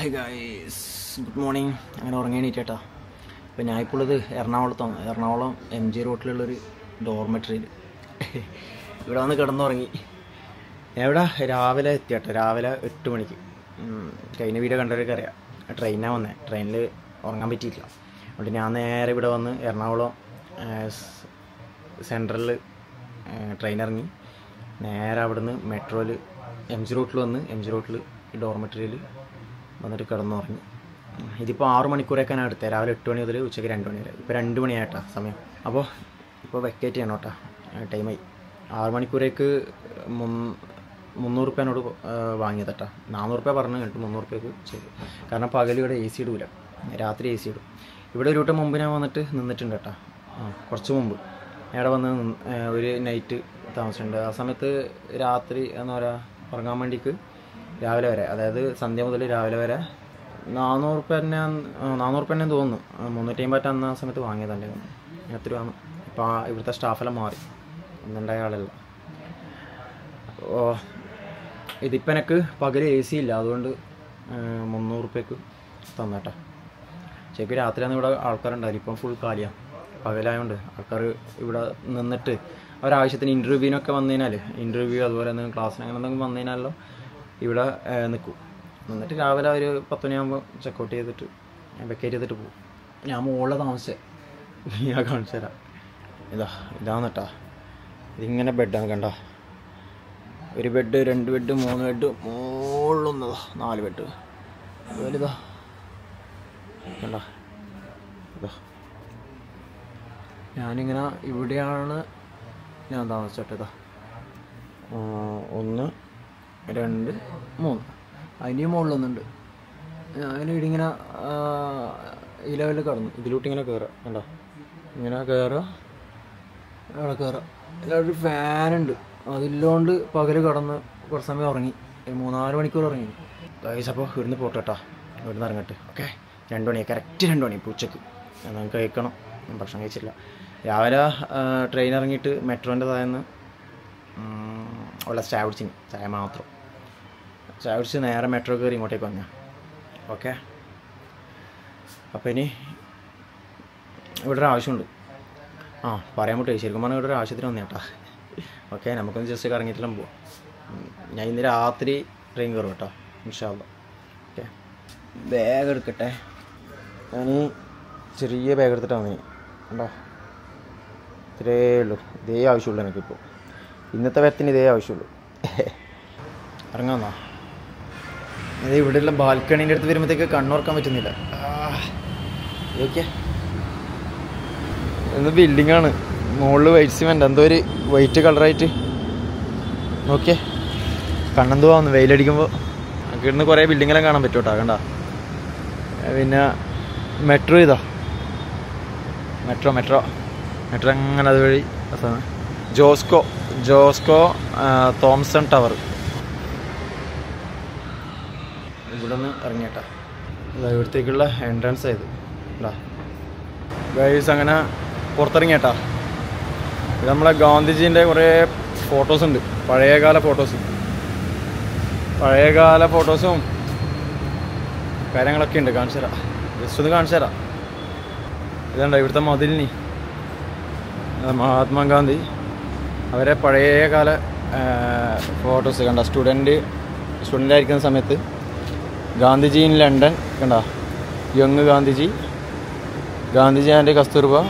Hi guys, good morning. I'm going to get a when I pull the Ernaola MG Rotillery dormitory. You're on the Gardanorangi. Nevada, Ravela, theatre Ravela, Tumiki. Train a video under a train now on that train lay or Namitilla. But in an air, Ernaola as central trainer. Near out the metro MG Rotlon, MG Rotl dormitory. This is the power money. This is the power money. This is the power money. This is the power money. This is the power money. This is the power money. This is the power money. This is the power money. This is the power money. This is the power money. This Other Sunday, Ravelera Nanor Penan, Nanor Penandon, Monotambatana, Samatu Hanga than Natruan, Pa, with the staff alamari, and then dial. Oh, it depenacu, Pagre, AC, Ladund, Monurpecu, Tanata. Check it out, Alcar and Ripon full Kalia, Paveland, Alcar, Nanate, or I should interview no Cavanella, interview as well in class and Mandanello. Here is the cook. I check out the cook. I check out the cook. I am all around. I can't say that. I bed. I and moon. I knew more London. I knew eating in a illegal garden, diluting a girl and a girl. A girl. A fan and the lonely Pagari garden for some orni, a monarch orni. I suppose in the potata. Okay, and don't a character and don't a puchek and Uncle Econo and Passanachilla. Yavada trainer it, metro and Stavsing, Samatro. Savsin air metro remote. Okay. A penny would rush on. Ah, Paramutri, Silman would rush it on the attack. Okay, I'm going to just cigar in it lumbo. Nainra three ringerota, inshallah. Okay. Beggar cutter. Any three beggar the tummy. Three look, they are children people. In the Tavatini, they are sure. Argana. They would have a balcony that we make a canoe come to Nila. Okay. In the building on Molo, Edsim and Dandori, Waitical right. Okay. Kanando on the Vailadigumbo. I couldn't go a building like a metro Taganda. I mean, metro another Josco Thompson Tower. This is the entrance. This is the Portaringata. We have Gandhi's photos. Parayagala photos. Parayagala kind of answer. This is the answer. This is the Madilni. Mahatma Gandhi. I have a photo of a student in Gandhiji in London, young Gandhiji, Gandhiji and Kasturba,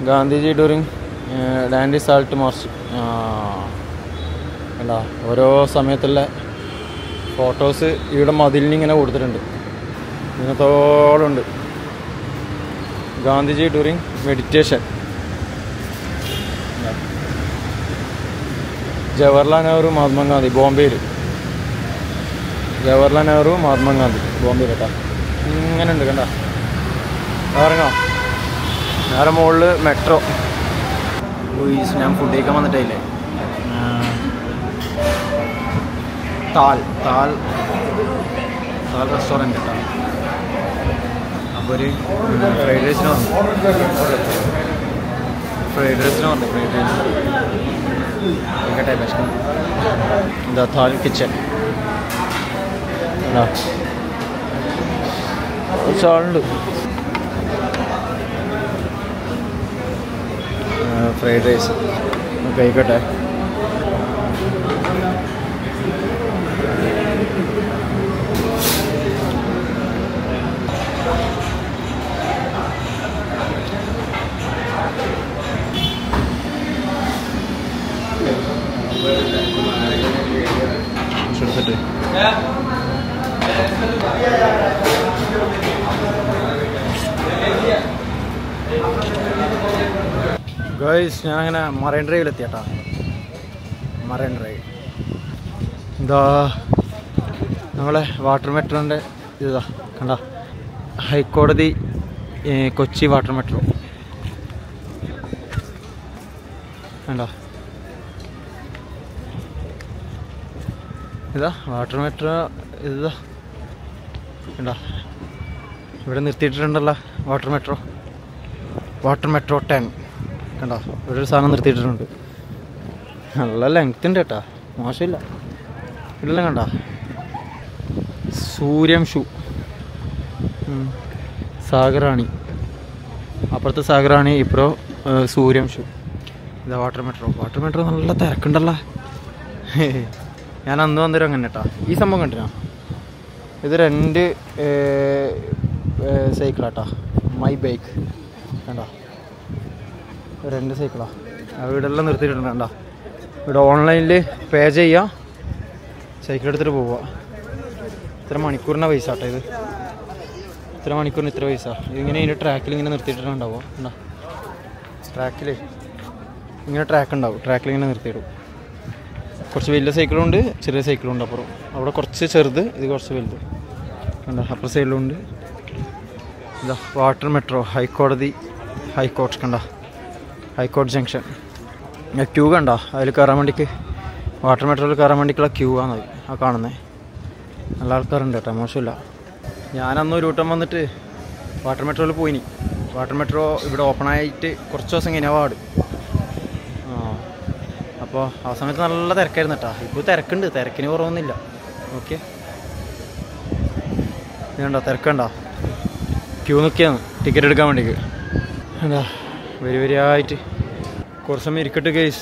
Gandhiji during Dandi Salt March. And a photos you and Gandhiji during meditation. Jawaharlal Nehru Mahatma Gandhi, Bombay. I am old metro. Louis, I am food. Take on the tail. Tal restaurant. Fried rice. The third kitchen. It's all fried rice. Okay, good. Guys, I am in Marine Drive. The water metro is the High Court Kochi water metro. The water metro is the water metro 10. There is another theatre. Lengthened it. Marshall Langanda Suriam Shoe Sagrani Apartha Sagrani Pro Suriam Shoe. The water metro. Water metro Lata Kandala Yanando and the Ranganetta. Isamagandra. Is there any cyclata? My bike. Render cycle. I will learn the theatre and the online lay Pajaya Sacred Bova Thermani Kurna Visa. Thermani Kurna Visa. You need a trackling in the theatre and over. Trackling in a track and out, trackling in the theatre. Corsville Sacrunde, Chile Sacrunda Pro. Our Corsicer, the Gorsville. And the Upper Sailunde. The water metro, High Court, the High Court Kanda. High Court Junction. A queue ganda. I look around water metro caramandic queue on the economy. A large current data, Mosula. Yana no rotum on the tree. Water metro puini. Water metro would open I take Korchosing in award. Upper Asamatan leather carnata. He put their kind of their canoe on the la. Okay. And a terkanda. Queunukin, ticketed government. Very right. Course, I cricket guys.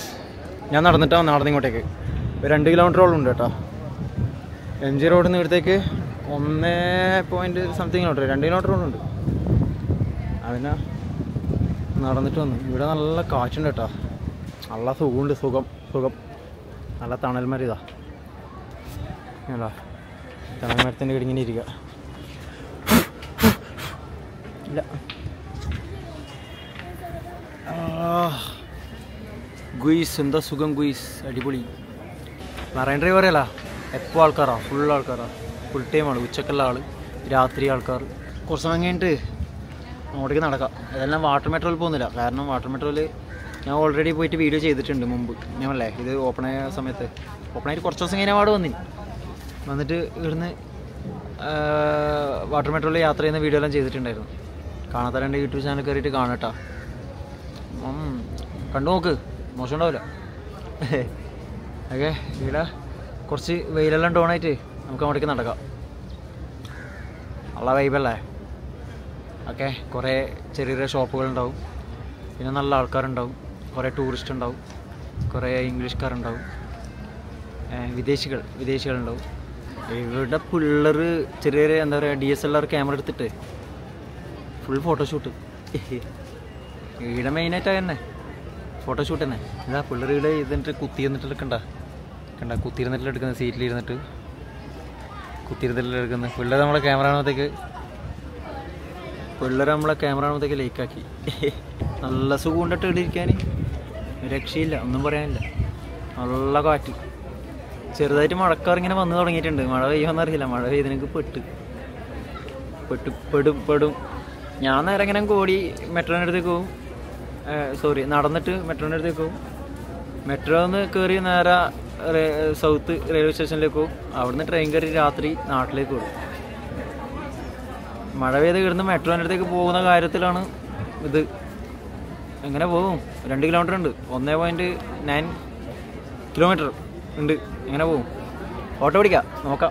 I am not down. Nothing what take. We are underground roll under that. MG road near take. One point something under. Underground roll under. I mean, I am not down. We are all like catch under that. All so good, so good, so good. All tunnel made that. All tunnel made that. We are going to do it. Guis and the Sugam Guis, Adibuli Marine Riverella, Epalcara, full alcara, full tamer, which chakala, Ratri alcar, Kosang entry, Noticanaka, Elena water metal ponilla, Carno water metal. Now already wait to be the Tindamumbu. Never like either open air summit, open air courses in Avadoni. When the water metal Yatra in the video and Jay the Tinder. Kanata and YouTube channel carried to Ganata. Kandoke, Mosonola. Okay, Villa Corsi, Vail and Donati. I'm coming to Canada. Alla Villa. Okay, Corre, Cherry Shop will down. In an alarm current down. Corre tourist and down. Corre English current down. And Videshical, Videshical and down. A good up puller, Cherry and the DSLR camera today. Full photo shoot. This is a photo shoot. This is a photo shoot. This is a photo shoot. This is a photo shoot. This is a photo shoot. Sorry, not on the two metronate they go. Metron Kurinara South Railway Station Lego, out on the Trangari Rathri, not Lego. Madaway the metronate they go on the Gairetilano with the Anganabo, Randiland Rundu, on the 9 kilometer in the Anganabo. Autodica, Noka,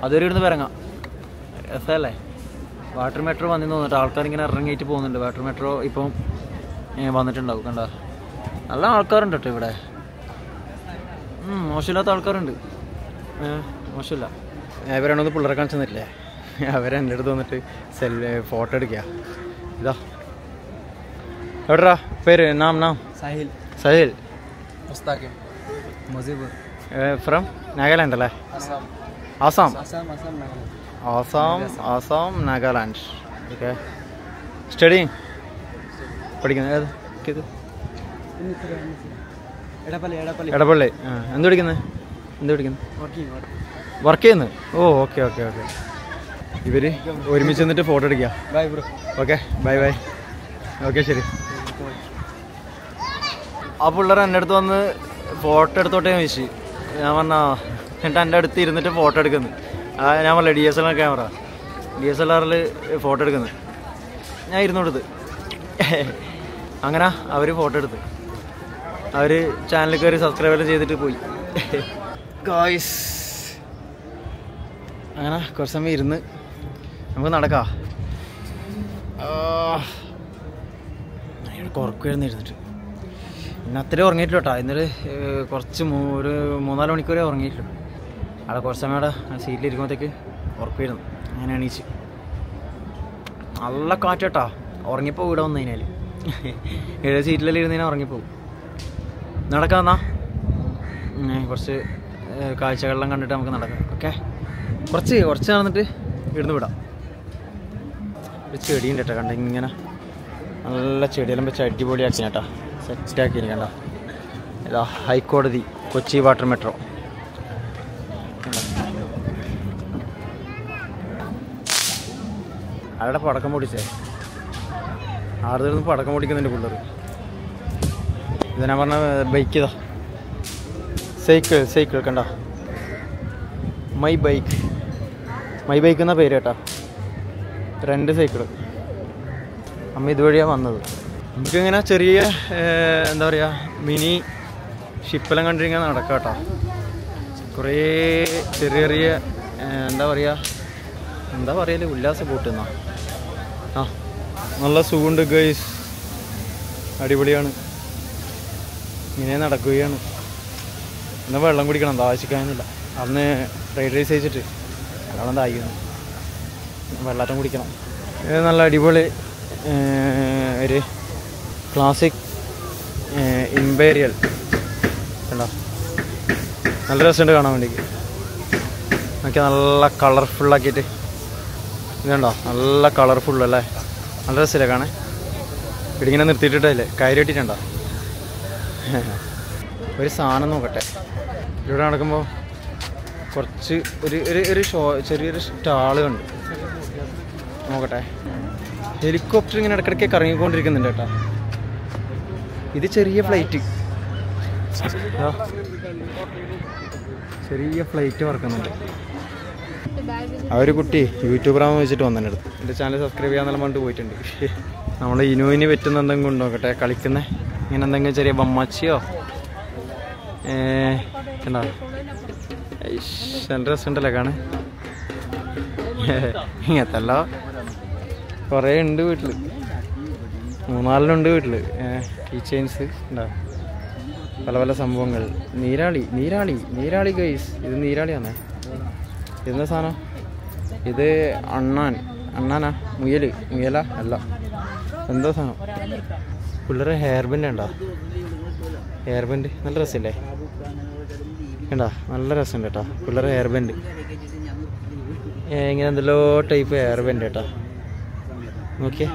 other in the Varanga, Sala, water metro is water metro is Sahil. Mustaqim. Muzibur. From Nagaland, right? Assam, Nagaland. Assam, Nagaland. Okay. Studying. Studying. What? Edapalle. Endu Working. Oh, okay. You ready? We photo Bye, bro. Okay. Bye. Okay, sure. I am a channel. Nothing or nature, either Corsumo, Monalonica or nature. Ala Corsamada, I see Ligonte or Piran, and an issue. Alla Catata or Nipo down the Nelly. It is Italy in our Nipo. Naracana Corsi Kachalang under Tamkanaka. Okay. Corsi or Sanity, Virduda. It's a dean that I can let you delimit devotee actionata. Stack in the High Court of the Kochi Water Metro. I don't know what I'm going to say. I don't know what I'm going to do. Then I'm going to bike it. Cycle. My bike in the Peretta. Trend cycle. I'm going to do it. I'm going to go to mini ship. I'm going to go to the Classic Imperial. It's a colorful. This is a flight. I change this. No. Nirali guys. This is Nirali. This is Annan. This is Annan. Annan. Muyala. Alla. This is a hairband. Hairband. This is a hairband. This is a low type hairband. Okay.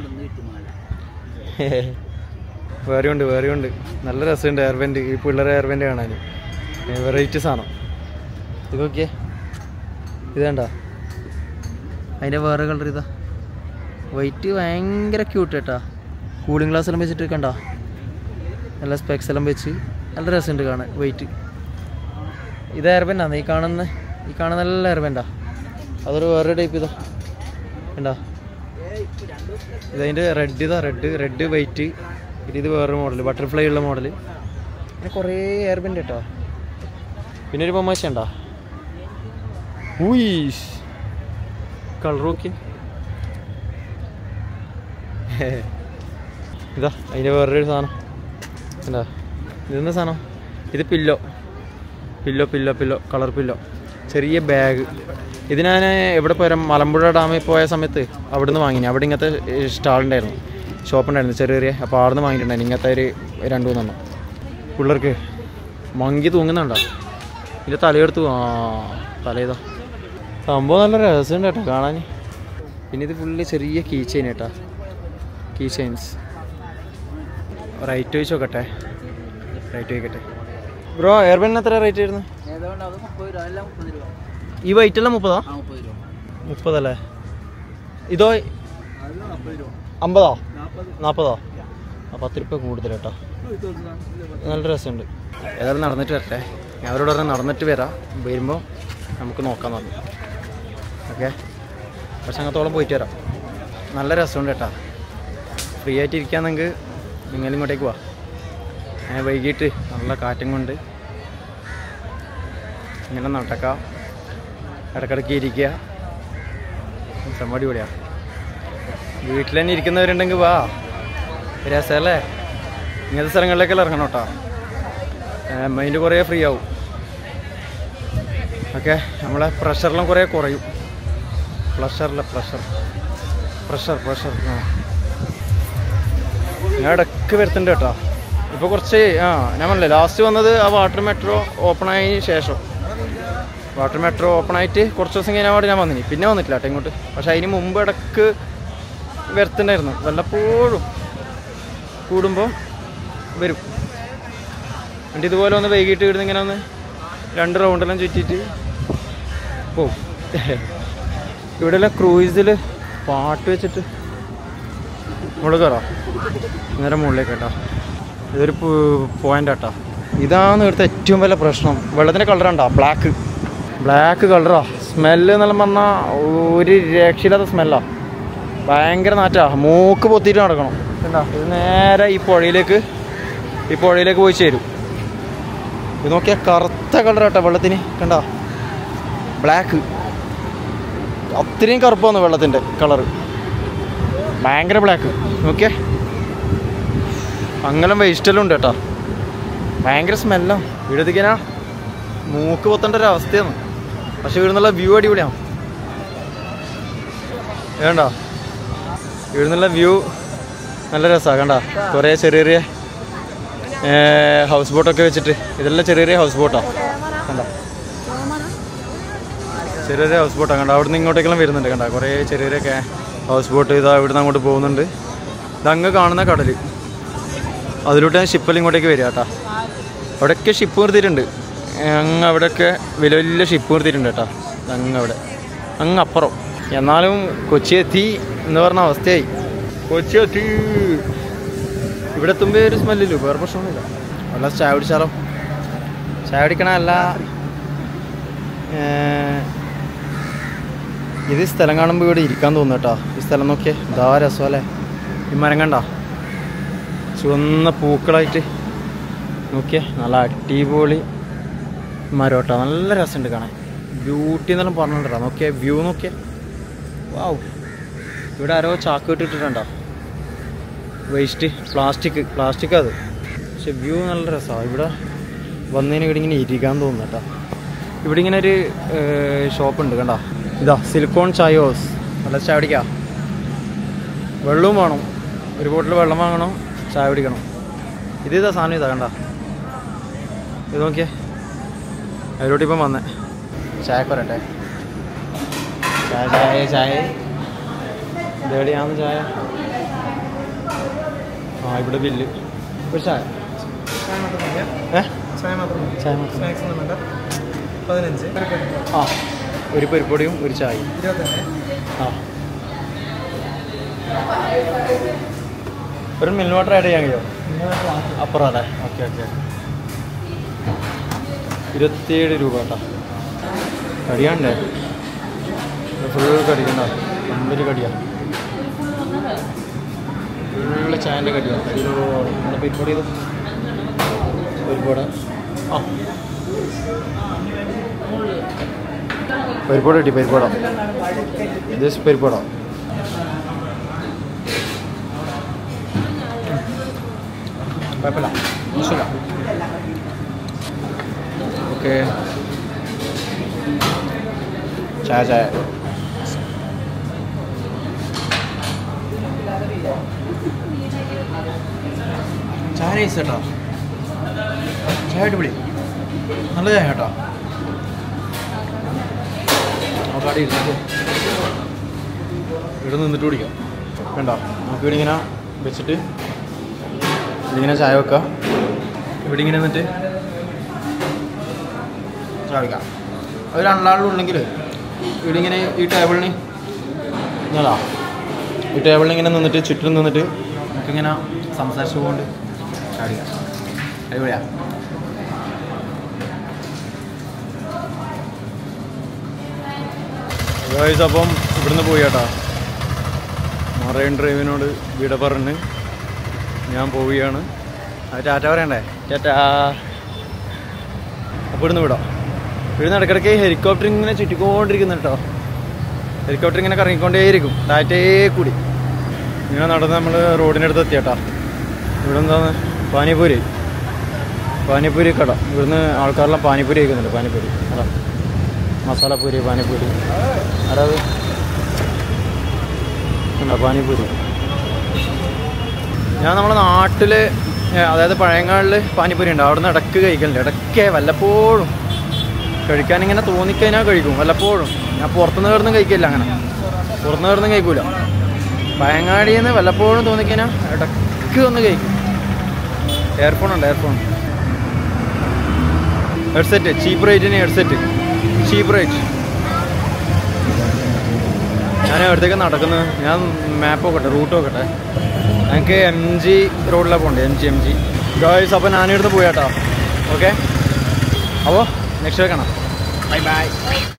Very good. Nalla restaurant airbend. Ee pillare airbend kananu. Variety saana. Idu okay. Idenda. Aine vera color ida. White vayangara cute ata. Cooling glass ellam vechittu kanda. Alla specs ellam vechi. Nalla restaurant kaana white. Ida airbend aanu ee kaanunna nalla airbenda. Adoru vera type ida. Kanda. Idinde red white. This is a butterfly model. This is a hairband. This is a hairband. This is a color. This ഇതാ അതിൻ്റെ വേറൊരു സാധനം എന്താ ഇതെന്താ സാധനം? ഇത് pillow pillow pillow pillow colour pillow ചെറിയ bag. ഇത് ഞാൻ എവിടെ പോയാലും മലമ്പുഴ ഡാമിൽ പോയ സമയത്ത് അവിടെ നിന്ന് വാങ്ങിനി. അവിടെ ഇങ്ങനത്തെ സ്റ്റാളുണ്ടായിരുന്നു, ഷോപ്പുണ്ടായിരുന്നു ചെറിയ ചെറിയ. അപ്പോൾ അവിടെ നിന്ന് വാങ്ങിയിട്ടുണ്ടായിരുന്നു ഇങ്ങനത്തെ ഒരു 2-3 എണ്ണം. പിള്ളേർക്ക് മങ്കി തൂങ്ങുന്നുണ്ടോ ഇതിൻ്റെ തലയെടുത്ത് ആ തലേതാ സംഭവം നല്ല രസമുണ്ട് കേട്ടോ കാണാൻ. പിന്നെ ഇത് ഫുള്ള് ചെറിയ കീ ചെയിൻ കേട്ടോ, കീ ചെയിൻസ്. റേറ്റ് ചോദിച്ച് നോക്കട്ടെ, റേറ്റ് ചോദിക്കട്ടെ ബ്രോ. എയർബെൻ എത്ര റേറ്റ് ആയിരുന്നു? ഈ വൈറ്റെല്ലാം 30 അല്ലേ? ഇതോ 50 40 40 10 രൂപ കൂടുതൽ കേട്ടോ, നല്ല രസമുണ്ട്. ഏതായാലും നടന്നിട്ട് വരട്ടെ, ഞാൻ അവരോട് പറഞ്ഞാൽ നടന്നിട്ട് വരാം, വരുമ്പോൾ നമുക്ക് നോക്കാൻ തന്നെ. ഓക്കെ, പക്ഷെ അങ്ങത്തോളം പോയിട്ട് വരാം, നല്ല രസമുണ്ട് കേട്ടോ. ഫ്രീ ആയിട്ട് ഇരിക്കുകയാണെങ്കിൽ നിങ്ങളിങ്ങോട്ടേക്ക് പോവാം. ഞാൻ വൈകിട്ട് നല്ല കാറ്റും കൊണ്ട് ഇങ്ങനെ നടക്കാം, ഇടയ്ക്കിടയ്ക്ക് ഇരിക്കുക, സംഭവം അടിപൊളിയാണ്. വീട്ടിൽ തന്നെ ഇരിക്കുന്നവരുണ്ടെങ്കിൽ വാ, രസമല്ലേ? ഇങ്ങനത്തെ സ്ഥലങ്ങളിലേക്കെല്ലാം ഇറങ്ങണം കേട്ടോ, മൈൻഡ് കുറേ ഫ്രീ ആവും. ഓക്കെ, നമ്മളെ പ്രഷറെല്ലാം കുറേ കുറയും. പ്രഷർ ഞാൻ ഇടയ്ക്ക് വരുത്തുന്നുണ്ട് കേട്ടോ. ഇപ്പോൾ കുറച്ച് ഞാൻ പറഞ്ഞില്ലേ ലാസ്റ്റ് വന്നത് ആ വാട്ടർ മെട്രോ ഓപ്പൺ ആയതിന് ശേഷം. വാട്ടർ മെട്രോ ഓപ്പൺ ആയിട്ട് കുറച്ച് ദിവസം കഴിഞ്ഞാൽ ഞാൻ വന്നിനി, പിന്നെ വന്നിട്ടില്ല കേട്ടോ ഇങ്ങോട്ട്. പക്ഷേ അതിന് മുമ്പ് ഇടയ്ക്ക് വരുത്തുണ്ടായിരുന്നു, വല്ലപ്പോഴും കൂടുമ്പോൾ വരും. എന്നിട്ട് ഇതുപോലെ ഒന്ന് വൈകിട്ട് ഇടുന്ന ഇങ്ങനെ ഒന്ന് 2 റൗണ്ടെല്ലാം ചുറ്റിയിട്ട് പോവും. ഇവിടെയെല്ലാം ക്രൂയിസിൽ പാട്ട് വെച്ചിട്ട് മുകളിൽ കയറാം, നേരെ മുകളിലേക്ക് കേട്ടോ. ഇതൊരു പോയിൻ്റ് കേട്ടോ. ഇതാണ് ഇവിടുത്തെ ഏറ്റവും വലിയ പ്രശ്നം, വെള്ളത്തിൻ്റെ കളറുണ്ടോ ബ്ലാക്ക് ബ്ലാക്ക് കളറാ. സ്മെല്ല് എന്നെല്ലാം പറഞ്ഞാൽ ഒരു രക്ഷയില്ലാത്ത സ്മെല്ലാണ്, ഭയങ്കര നാറ്റാണ്, മൂക്ക് പൊത്തിയിട്ട് നടക്കണം. എന്താ ഇത് നേരെ ഈ പുഴയിലേക്ക് പോയി ചേരും. ഇത് നോക്കിയാൽ കറുത്ത കളർ കേട്ടോ വെള്ളത്തിന്, കണ്ടോ ബ്ലാക്ക്. അത്രയും കറുപ്പാണ് വെള്ളത്തിൻ്റെ കളറ്, ഭയങ്കര ബ്ലാക്ക്. നോക്കിയേ അങ്ങനെ വേസ്റ്റെല്ലാം ഉണ്ട് കേട്ടോ, ഭയങ്കര സ്മെല്ലാണ്. ഇവിടെത്തിക്കാനാ മൂക്ക് പൊത്തേണ്ട ഒരു അവസ്ഥയാണ്, പക്ഷെ ഇവിടുന്നുള്ള വ്യൂ അടിപൊളിയാണ്. വേണ്ട ഇവിടുന്നുള്ള വ്യൂ നല്ല രസമാണ്. കണ്ട കുറേ ചെറിയ ചെറിയ ഹൗസ് ബോട്ടൊക്കെ വെച്ചിട്ട്, ഇതെല്ലാം ചെറിയ ചെറിയ ഹൗസ് ബോട്ടാണ്. കണ്ട ചെറിയ ചെറിയ ഹൗസ് ബോട്ടാണ്. കണ്ട അവിടെ നിന്ന് ഇങ്ങോട്ടേക്കെല്ലാം വരുന്നുണ്ട്. കണ്ട കുറേ ചെറിയ ചെറിയ ഹൗസ് ബോട്ട് ഇതാ ഇവിടുന്ന് അങ്ങോട്ട് പോകുന്നുണ്ട്. ഇതങ്ങ് കാണുന്ന കടൽ, അതിലോട്ട് ഷിപ്പെല്ലാം ഇങ്ങോട്ടേക്ക് വരിക കേട്ടോ. അവിടെയൊക്കെ ഷിപ്പ് നിർത്തിയിട്ടുണ്ട്, അങ്ങ് അവിടെയൊക്കെ വലിയ വലിയ ഷിപ്പ് നിർത്തിയിട്ടുണ്ട് കേട്ടോ. അങ്ങ് അവിടെ അങ്ങ് അപ്പുറം. എന്നാലും കൊച്ചി എത്തി എന്ന് പറഞ്ഞ അവസ്ഥയായി. കൊച്ചി എത്തി, ഇവിടെ എത്തുമ്പോൾ ഒരു സ്മെല്ലില്ല, വേറെ പ്രശ്നമൊന്നുമില്ല. വല്ല ചായ പിടിച്ചാലോ? ചായ പിടിക്കണമല്ല, ഇത് സ്ഥലം കാണുമ്പോൾ ഇവിടെ ഇരിക്കാൻ തോന്നുന്നു കേട്ടോ. ഈ സ്ഥലം നോക്കിയേ, ഇതാ രസമല്ലേ? ഈ മരം കണ്ട ചുവന്ന പൂക്കളായിട്ട് നോക്കിയേ, നല്ല അടിപൊളി മരം കേട്ടോ, നല്ല രസമുണ്ട് കാണാൻ. ബ്യൂട്ടി എന്നെല്ലാം പറഞ്ഞിട്ടുണ്ടോ? നോക്കിയേ വ്യൂ നോക്കിയേ, വാവ്. ഇവിടെ ആരോ ചാക്ക് ഇട്ടിട്ടുണ്ടോ? വേസ്റ്റ് പ്ലാസ്റ്റിക് അത്. പക്ഷെ വ്യൂ നല്ല രസമാണ്. ഇവിടെ വന്നതിന് ഇവിടെ ഇങ്ങനെ ഇരിക്കാൻ തോന്നുന്നു കേട്ടോ. ഇവിടെ ഇങ്ങനെ ഒരു ഷോപ്പുണ്ട് കണ്ടോ, ഇതാ സിലിക്കോൺ ചായ ഹൗസ്. നല്ല ചായ പിടിക്കാം, വെള്ളവും വേണം, ഒരു ബോട്ടിൽ വെള്ളം വാങ്ങണം, ചായ പിടിക്കണം. ഇതാ സാധനം, ഇതാ കണ്ടോ, ഇത് നോക്കിയേ. അതിലോട്ട് ഇപ്പം വന്നേ. ചായ പറയട്ടെ, ചായ ചായ ചായ ഇതെവിടെയാണ് ചായ? ആ ഇവിടെ ബില്ല് ഒരു ചായ ആ ഒരു പരിപ്പൊടിയും ഒരു ചായ. ആ ഒരു മിൽക്ക് വാട്ടർ ആഡ് ചെയ്യാൻ കഴിയുമോ? അപ്പുറം അല്ലേ? Okay okay. 27 രൂപ കേട്ടോ. കടിയാണ്ടേ, ഫുൾ കടിയുണ്ടോ? നല്ലൊരു കടിയാണ്, ഫുള്ള് ചായൻ്റെ കടിയാണ്. നമ്മുടെ പരിപ്പൊടി പരിപ്പോട ആ പരിപ്പോട കിട്ടി, പരിപ്പോട ജസ്റ്റ് പരിപ്പോട. Kuya pala. Gusto lang. Okay. Tsaya. ചായ കേട്ടോ, ചായ അടിപൊളി, നല്ല ചായ കേട്ടോ. നമുക്ക് അവിടെ ഇരുന്നിട്ട് ഇവിടെ നിന്നിട്ട് കുടിക്കാം വേണ്ട. നമുക്ക് ഇവിടെ ഇങ്ങനെ വെച്ചിട്ട് ഇതിങ്ങനെ ചായ വെക്കാം, ഇവിടെ ഇങ്ങനെ നിന്നിട്ട് ചായ വയ്ക്കാം. അവർ രണ്ടാളുണ്ടെങ്കിൽ ഇവിടെ ഇങ്ങനെ ഈ ടേബിളിന് ഇങ്ങനെതാ, ഈ ടേബിളിൽ ഇങ്ങനെ നിന്നിട്ട് ചുറ്റിലും നിന്നിട്ട് നമുക്കിങ്ങനെ സംസാരിച്ചു കൊണ്ട് ചാടിക്കാം. അടിപൊളിയാ. അപ്പം ഇവിടുന്ന് പോയി കേട്ടോ, മറൈൻ ഡ്രൈവിനോട് വിട പറഞ്ഞ് ഞാൻ പോവുകയാണ്. അത് ടാറ്റ പറയണ്ടേ, ടാറ്റാ. അപ്പോൾ ഇവിടുന്ന് വിടാം. ഇവിടുന്ന് ഇടയ്ക്കിടയ്ക്ക് ഹെലികോപ്റ്റർ ഇങ്ങനെ ചുറ്റിക്കൊണ്ടിരിക്കുന്നു കേട്ടോ, ഹെലികോപ്റ്റർ ഇങ്ങനെ കറങ്ങിക്കൊണ്ടേയിരിക്കും താറ്റേ കൂടി. ഇങ്ങനെ നടന്ന് നമ്മൾ റോഡിനടുത്ത് എത്തിയാട്ടാ. ഇവിടെ എന്താണ് പാനിപ്പൂരി, പാനിപ്പൂരി കട. ഇവിടുന്ന് ആൾക്കാരെല്ലാം പാനിപ്പൂരി കഴിക്കുന്നുണ്ട്, പാനിപ്പൂരി അതാ, മസാലപ്പൂരി, പാനിപ്പൂരി അതായത് ഉണ്ടോ പാനിപ്പൂരി. ഞാൻ നമ്മുടെ നാട്ടിൽ അതായത് പഴയങ്ങാളിൽ പാനിപ്പൂരി ഉണ്ട്, അവിടെ നിന്ന് ഇടയ്ക്ക് കഴിക്കലുണ്ട്. ഇടയ്ക്ക് വല്ലപ്പോഴും കഴിക്കാനിങ്ങനെ തോന്നിക്കഴിഞ്ഞാൽ കഴിക്കും, വല്ലപ്പോഴും. ഞാൻ പുറത്തുനിന്ന് കയറുന്നു കഴിക്കില്ല, അങ്ങനെ പുറത്തുനിന്ന് കയറുന്നു കഴിക്കൂല. പഴയങ്ങാടിയിൽ നിന്ന് വല്ലപ്പോഴും തോന്നിക്കഴിഞ്ഞാൽ ഇടയ്ക്ക് ഒന്ന് കഴിക്കും. എയർഫോണുണ്ട്, എയർഫോൺ, ഹെഡ്സെറ്റ് ചീപ്പ് റേറ്റിന്, ഹെഡ്സെറ്റ് ചീപ്പ് റേറ്റ്. ഞാൻ എവിടത്തേക്ക് നടക്കുന്നത്, ഞാൻ മാപ്പ് നോക്കട്ടെ, റൂട്ട് നോക്കട്ടെ. ഞങ്ങൾക്ക് MG റോഡിലാണ് പോകണ്ടേ, MG. ഗായ്സ് അപ്പോൾ ഞാനിവിടുന്ന് പോയാട്ടോ. ഓക്കെ, അപ്പോൾ നെക്സ്റ്റ് വീക്ക് കാണാം. Bye by.